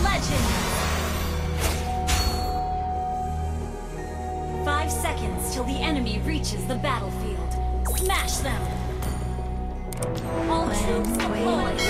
legends. 5 seconds till the enemy reaches the battlefield. Smash them. All troops deployed.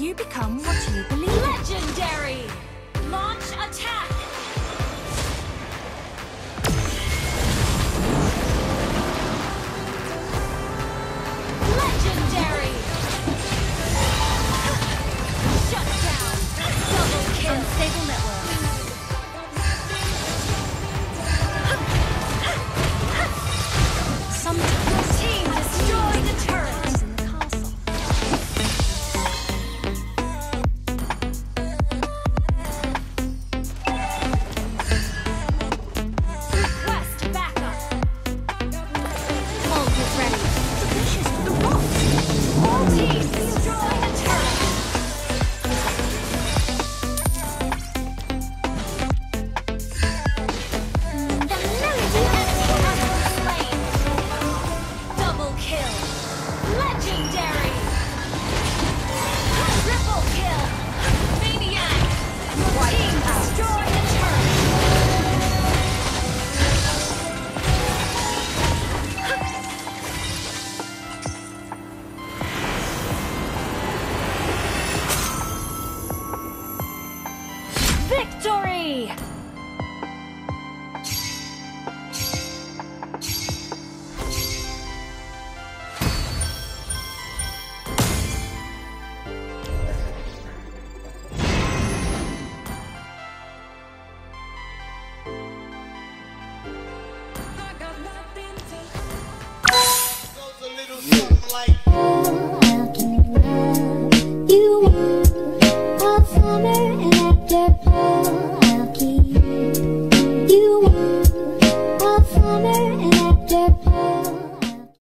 You become what you believe. Legendary! Launch attack! Legendary! Shut down! Double kill! Unstable network. Sometimes team destroy the turret! In the castle. Request backup! Hold it ready. The wolf! All teams destroy the turret! The mighty enemy has slain! Double kill! Legendary! Triple kill! Maniac! Team destroy the victory! Summer and after fall.